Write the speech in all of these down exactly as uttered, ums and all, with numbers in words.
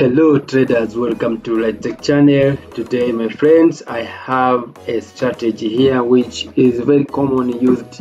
Hello traders, welcome to Light Tech channel. Today my friends, I have a strategy here which is very commonly used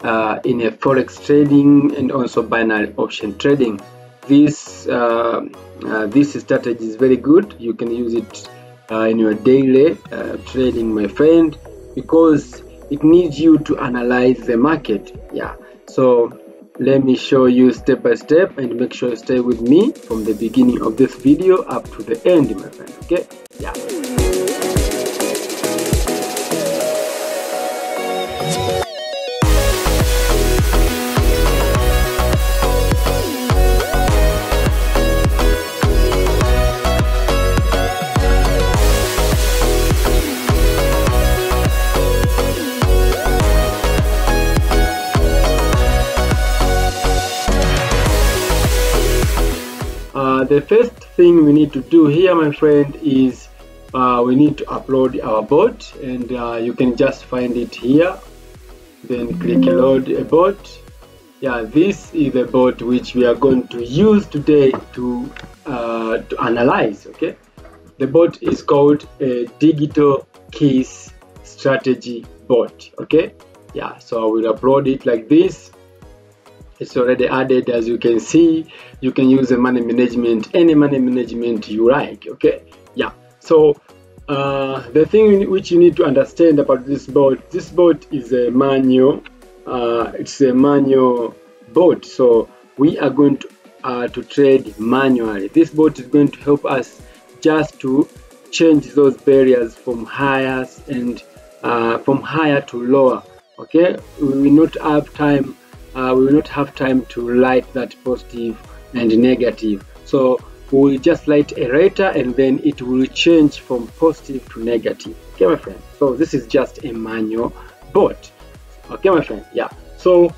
uh, in a forex trading and also binary option trading. This uh, uh, this strategy is very good. You can use it uh, in your daily uh, trading, my friend, because it needs you to analyze the market. Yeah, so let me show you step by step, and make sure you stay with me from the beginning of this video up to the end, my friend. Okay? Yeah. The first thing we need to do here, my friend, is uh, we need to upload our bot, and uh, you can just find it here, then click load a bot. Yeah, this is the bot which we are going to use today to uh, to analyze. Okay, the bot is called a Digital Kiss Strategy bot. Okay, yeah, so I will upload it like this. It's already added, as you can see. You can use the money management, any money management you like. Okay, yeah. So uh, the thing which you need to understand about this bot, this bot is a manual. Uh, it's a manual bot, so we are going to uh, to trade manually. This bot is going to help us just to change those barriers from higher and uh, from higher to lower. Okay, we will not have time. Uh, we will not have time to light that positive and negative, so we will just light a rater, and then it will change from positive to negative. Okay, my friend, so this is just a manual bot. Okay, my friend, yeah. So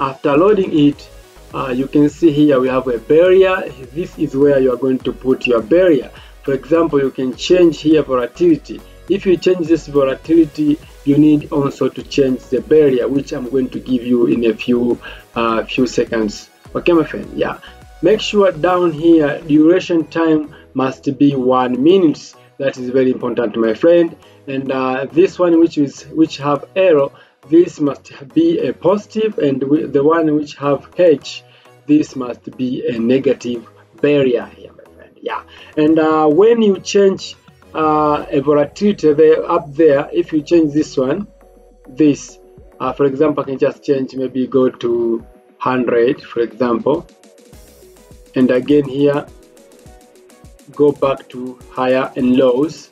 after loading it, uh, you can see here we have a barrier. This is where you are going to put your barrier. For example, you can change here volatility. If you change this volatility, you need also to change the barrier, which I'm going to give you in a few uh, few seconds. Okay, my friend, yeah. Make sure down here duration time must be one minute. That is very important, my friend. And uh, this one which is which have arrow, this must be a positive, and the one which have hedge, this must be a negative barrier here, my friend, yeah. And uh, when you change Uh, a volatility there up there, if you change this one, this uh, for example, I can just change, maybe go to one hundred for example, and again here go back to higher and lows.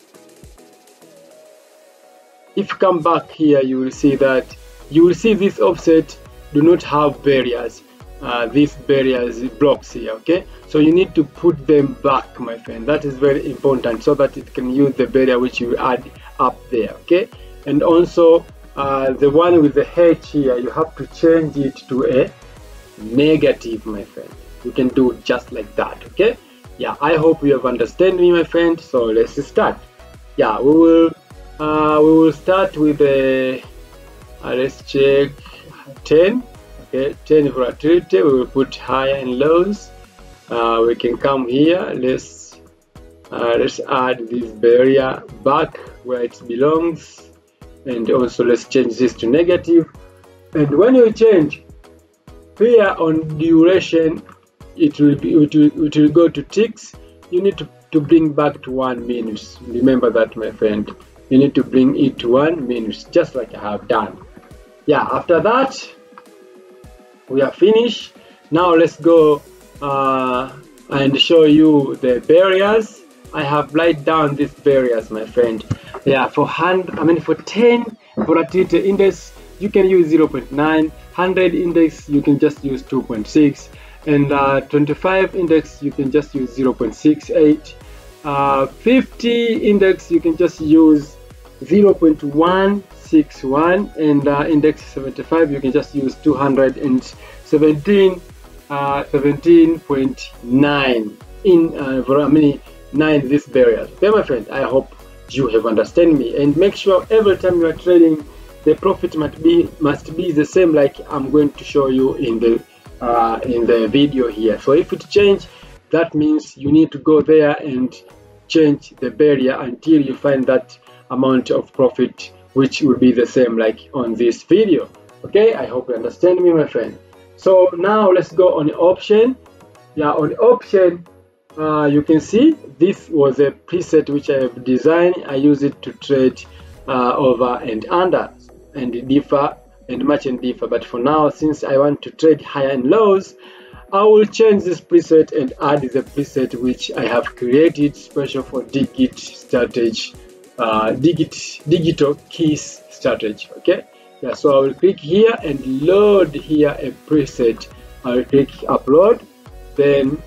If you come back here, you will see that you will see this offset do not have barriers. Uh, these barriers blocks here. Okay, so you need to put them back, my friend. That is very important, so that it can use the barrier which you add up there. Okay, and also uh, the one with the hedge here, you have to change it to a negative, my friend. You can do it just like that. Okay, yeah, I hope you have understood me, my friend. So let's start. Yeah, we will uh, we will start with a uh, let's check ten. Okay, ten volatility, we will put higher and lows. Uh, we can come here, let's uh, let's add this barrier back where it belongs, and also let's change this to negative. And when you change here on duration, it will be it will, it will go to ticks. You need to, to bring back to one minute. Remember that, my friend, you need to bring it to one minute, just like I have done. Yeah, after that we are finished. Now let's go uh, and show you the barriers. I have laid down these barriers, my friend. Yeah, for hundred, I mean for ten volatility index, you can use zero point nine. one hundred index, you can just use two point six, and uh, twenty-five index, you can just use zero point six eight. Uh, fifty index, you can just use zero point one six one, and uh, index seventy-five, you can just use two hundred seventeen uh, seventeen point nine in uh, I mean nine this barrier. Okay, my friend, I hope you have understand me, and make sure every time you are trading, the profit must be must be the same, like I'm going to show you in the uh, in the video here. So if it change, That means you need to go there and change the barrier until you find that amount of profit, which will be the same like on this video. Okay, I hope you understand me, my friend. So now let's go on option. Yeah, on option, uh, you can see this was a preset which I have designed. I use it to trade uh, over and under and differ and match and differ. But for now, since I want to trade higher and lows, I will change this preset and add the preset which I have created special for Digit Strategy, uh, Digit Digital Kiss Strategy. Okay. Yeah, so I will click here and load here a preset. I will click upload. Then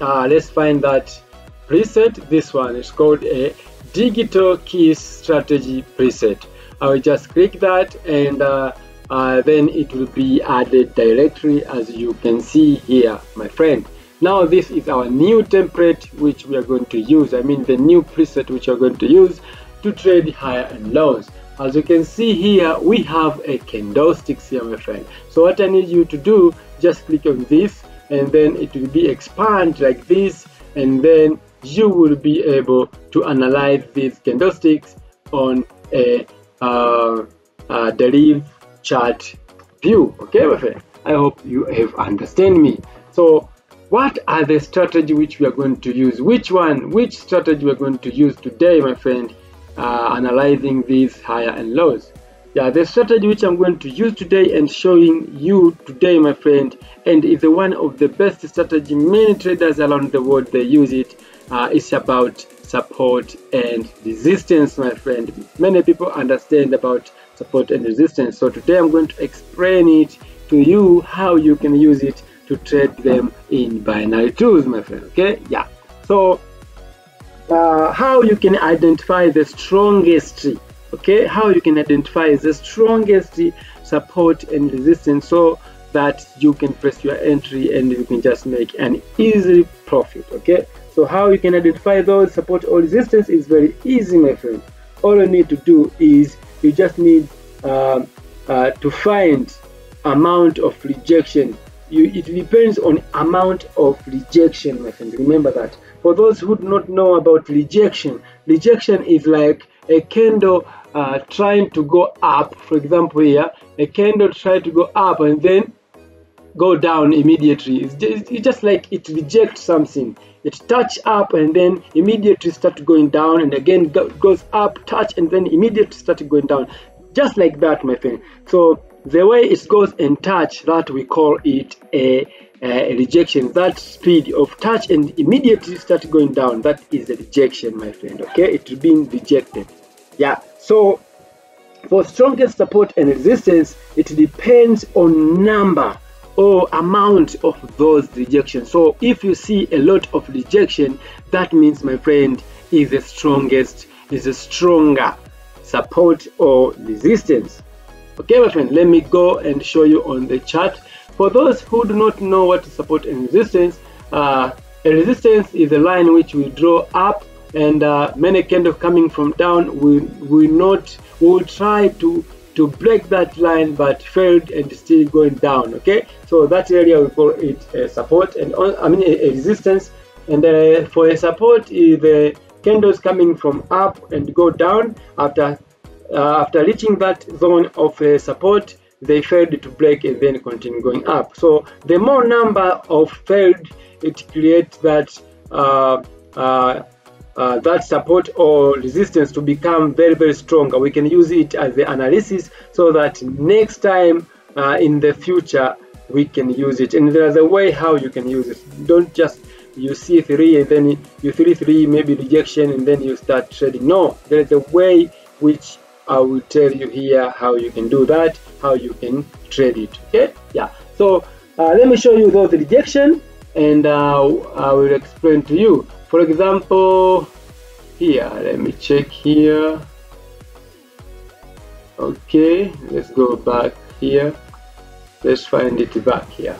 uh, let's find that preset. This one is called a Digital Kiss Strategy preset. I will just click that, and uh, uh, then it will be added directly, as you can see here, my friend. Now this is our new template which we are going to use. I mean the new preset which we are going to use to trade higher and lows. As you can see here, we have a candlestick here, my friend. So what I need you to do, just click on this, and then it will be expanded like this, and then you will be able to analyze these candlesticks on a, uh, a Deriv chart view. Okay, my friend, I hope you have understand me. So what are the strategy which we are going to use? Which one, which strategy we are going to use today, my friend? Uh, analyzing these higher and lows. Yeah, the strategy which I'm going to use today and showing you today, my friend, and is one of the best strategy many traders around the world they use it. Uh, it's about support and resistance, my friend. Many people understand about support and resistance. So today I'm going to explain it to you how you can use it to trade them in Binary Tools, my friend. Okay, yeah. So Uh, how you can identify the strongest, okay, how you can identify the strongest support and resistance so that you can press your entry and you can just make an easy profit. Okay, so how you can identify those support or resistance is very easy, my friend. All you need to do is you just need uh, uh, to find amount of rejection. You, it depends on amount of rejection, my friend. Remember that. For those who do not know about rejection, rejection is like a candle uh, trying to go up. For example, here, a candle try to go up and then go down immediately. It's just, it's just like it rejects something. It touch up and then immediately start going down, and again go, goes up, touch, and then immediately start going down. Just like that, my friend. So the way it goes and touch, that we call it a Uh, rejection. That speed of touch and immediately start going down, that is a rejection, my friend. Okay, it's being rejected. Yeah, so for strongest support and resistance, it depends on number or amount of those rejections. So if you see a lot of rejection, that means, my friend, is the strongest, is a stronger support or resistance. Okay, my friend, let me go and show you on the chart. For those who do not know what support and resistance, uh, a resistance is a line which we draw up, and uh, many candles coming from down, we will not, we will try to, to break that line, but failed and still going down, okay? So that area we call it a support, and I mean a, a resistance. And uh, for a support is the candles coming from up and go down. After, uh, after reaching that zone of uh, support, they failed to break and then continue going up. So the more number of failed, it creates that uh, uh, uh, that support or resistance to become very very stronger. We can use it as the analysis so that next time uh, in the future we can use it. And there's a way how you can use it. Don't just you see three and then you see three maybe rejection and then you start trading. No, there's a way which I will tell you here how you can do that, how you can trade it. Okay, yeah. So uh, let me show you those rejection, and uh, I will explain to you. For example, here, let me check here. Okay, let's go back here. Let's find it back here.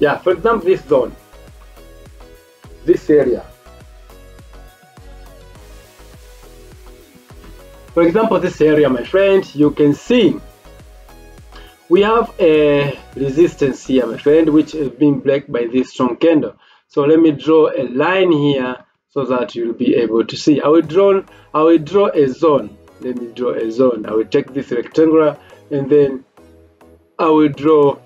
Yeah, for example, this zone, this area. For example, this area, my friend, you can see we have a resistance here, my friend, which is being blocked by this strong candle. So let me draw a line here so that you'll be able to see. I will draw, I will draw a zone. Let me draw a zone. I will take this rectangular and then I will draw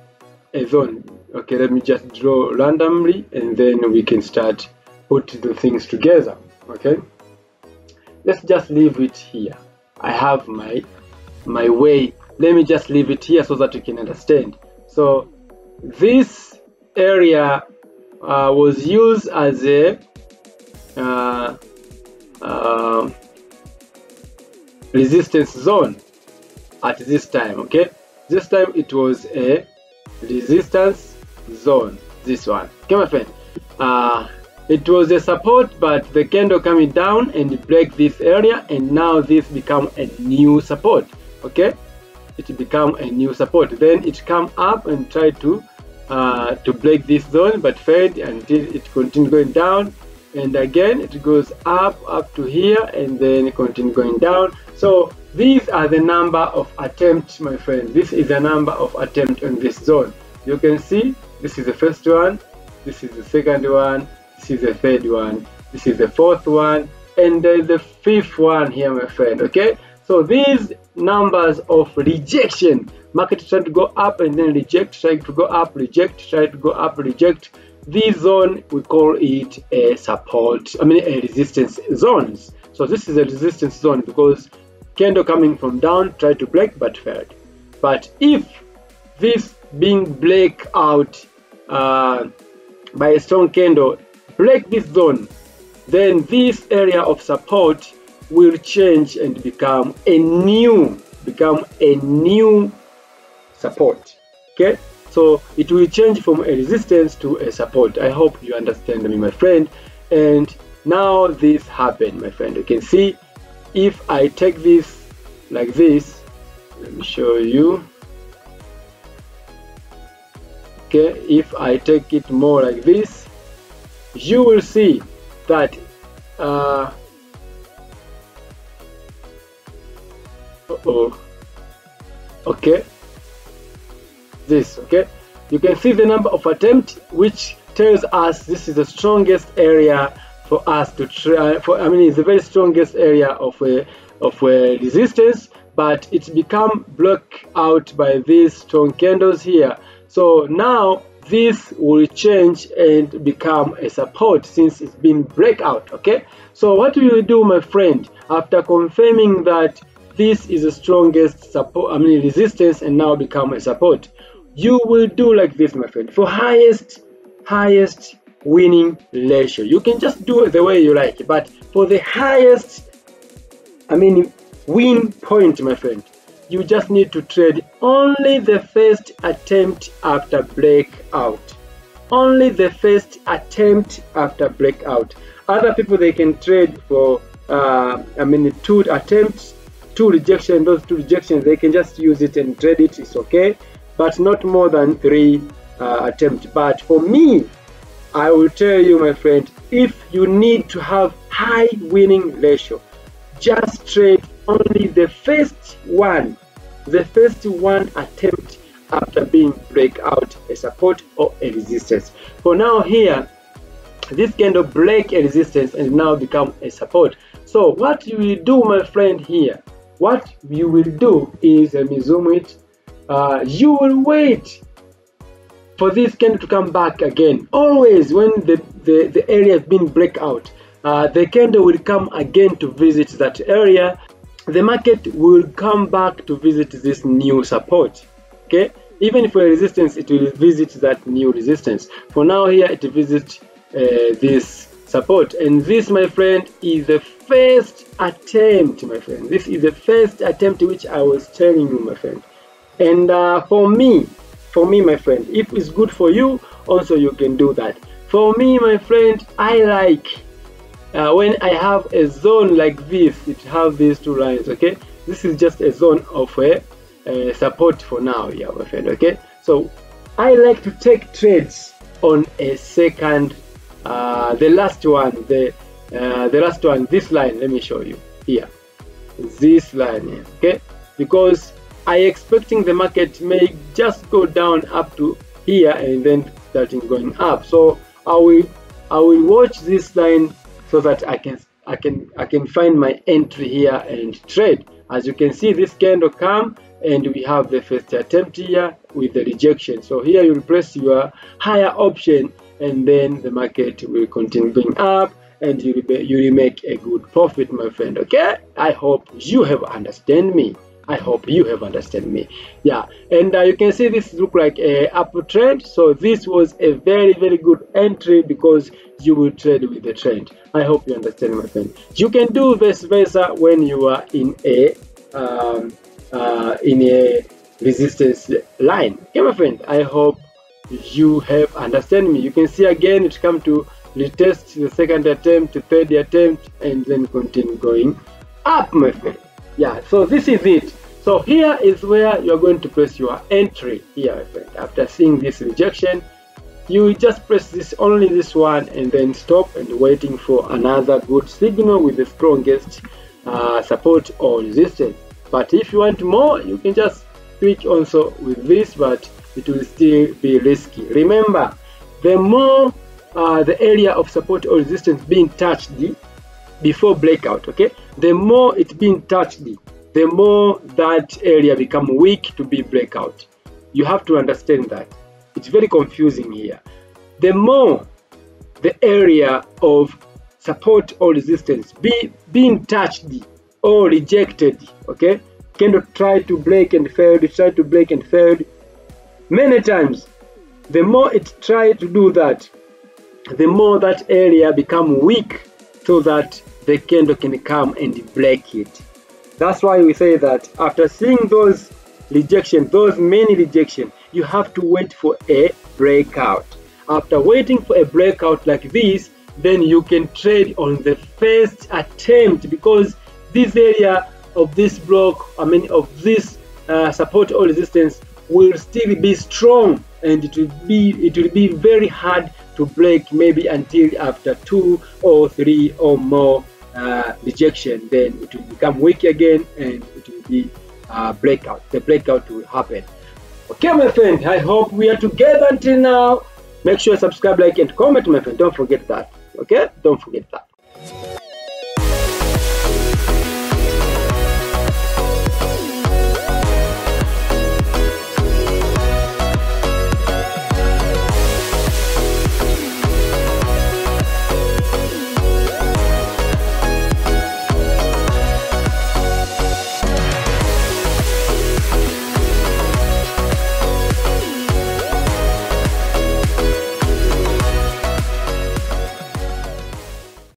a zone. Okay, let me just draw randomly and then we can start putting the things together. Okay, let's just leave it here. I have my my way. Let me just leave it here so that you can understand. So this area uh, was used as a uh, uh, resistance zone at this time. Okay, this time it was a resistance zone, this one. Okay, my friend, uh, it was a support, but the candle coming down and break this area, and now this become a new support. Okay, it become a new support. Then it come up and try to uh, to break this zone, but failed until it continued going down, and again it goes up up to here, and then continue going down. So these are the number of attempts, my friend. This is the number of attempts on this zone. You can see this is the first one, this is the second one, this is the third one, this is the fourth one, and there is the fifth one here, my friend. Okay, so these numbers of rejection, market trying to go up and then reject, trying to go up, reject, trying to go up, reject. This zone, we call it a support, I mean a resistance zones. So this is a resistance zone because candle coming from down tried to break but failed. But if this being break out uh, by a strong candle break this zone, then this area of support will change and become a new become a new support. Okay, so it will change from a resistance to a support. I hope you understand me, my friend. And now this happened, my friend. You can see if I take this like this, let me show you. Okay, if I take it more like this, you will see that uh, uh-oh, okay, this, okay, you can see the number of attempts, which tells us this is the strongest area for us to try for. I mean, it's the very strongest area of a of a resistance, but it's become blocked out by these strong candles here. So now this will change and become a support since it's been breakout. Okay, so what do you do, my friend, after confirming that this is the strongest support, I mean resistance, and now become a support? You will do like this, my friend, for highest highest winning ratio. You can just do it the way you like, but for the highest, I mean win point, my friend, you just need to trade only the first attempt after breakout. Only the first attempt after breakout. Other people, they can trade for uh, I mean two attempts, two rejection, those two rejections, they can just use it and trade it, it's okay, but not more than three uh, attempts. But for me, I will tell you, my friend, if you need to have high winning ratio, just trade only the first one, the first one attempt after being breakout, a support or a resistance. For now here, this candle break a resistance and now become a support. So what you will do, my friend, here, what you will do is, let me zoom it, uh, you will wait for this candle to come back again. Always when the, the, the area has been breakout, uh, the candle will come again to visit that area. The market will come back to visit this new support. Okay, even if for resistance, it will visit that new resistance. For now here, it visits uh, this support, and this, my friend, is the first attempt, my friend. This is the first attempt which I was telling you, my friend. And uh, for me, For me, my friend, if it's good for you, also you can do that. For me, my friend, I like uh, when I have a zone like this, it have these two lines, okay? This is just a zone of a, a support for now, yeah, my friend, okay? So I like to take trades on a second, uh, the last one, the, uh, the last one, this line, let me show you here. This line here, okay? Because I expecting the market may just go down up to here and then starting going up. So I will I will watch this line so that I can I can I can find my entry here and trade. As you can see, this candle come and we have the first attempt here with the rejection. So here you replace your higher option and then the market will continue going up and you will make a good profit, my friend. Okay, I hope you have understand me. I hope you have understood me. Yeah, and uh, you can see this look like a uptrend. So this was a very very good entry because you will trade with the trend. I hope you understand, my friend. You can do vice versa when you are in a um, uh, in a resistance line. Okay, my friend. I hope you have understand me. You can see again it come to retest the second attempt, the third attempt, and then continue going up, my friend. Yeah, so this is it. So here is where you're going to place your entry here, my friend. After seeing this rejection, you just press this only this one and then stop and waiting for another good signal with the strongest uh, support or resistance. But if you want more, you can just click also with this, but it will still be risky. Remember, the more uh, the area of support or resistance being touched before breakout, okay, the more it's being touched, the more that area become weak to be breakout. You have to understand that. It's very confusing here. The more the area of support or resistance be being touched or rejected, okay, candle try to break and failed, try to break and failed many times, the more it try to do that, the more that area become weak so that the candle can come and break it. That's why we say that after seeing those rejection, those many rejection, you have to wait for a breakout. After waiting for a breakout like this, then you can trade on the first attempt, because this area of this block, I mean of this uh, support or resistance, will still be strong and it will be it will be very hard to break, maybe until after two or three or more uh, rejection, then it will become weak again and it will be uh, breakout. The breakout will happen. Okay, my friend, I hope we are together until now. Make sure you subscribe, like and comment, my friend. Don't forget that. Okay, don't forget that.